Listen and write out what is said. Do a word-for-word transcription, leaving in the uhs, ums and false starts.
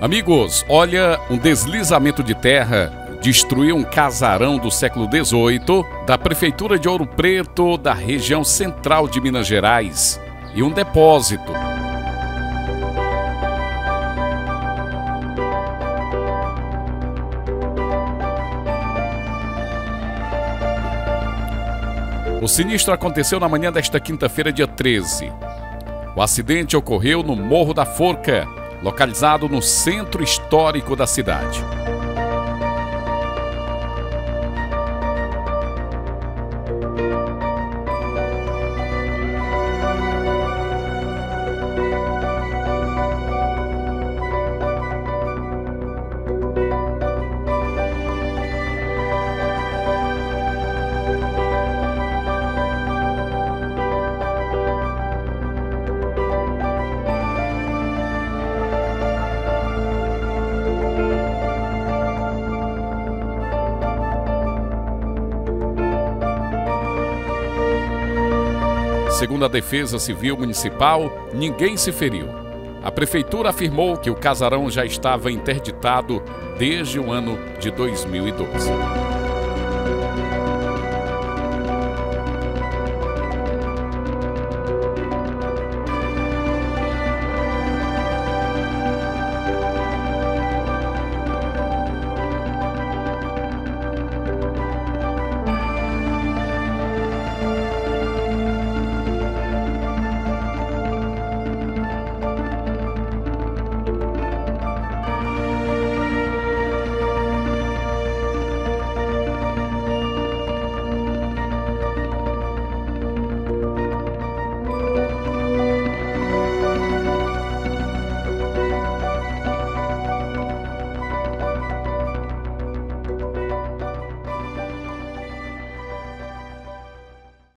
Amigos, olha, um deslizamento de terra destruiu um casarão do século dezoito da Prefeitura de Ouro Preto, da região central de Minas Gerais, e um depósito. O sinistro aconteceu na manhã desta quinta-feira, dia treze. O acidente ocorreu no Morro da Forca, localizado no centro histórico da cidade. Segundo a Defesa Civil Municipal, ninguém se feriu. A Prefeitura afirmou que o casarão já estava interditado desde o ano de dois mil e doze.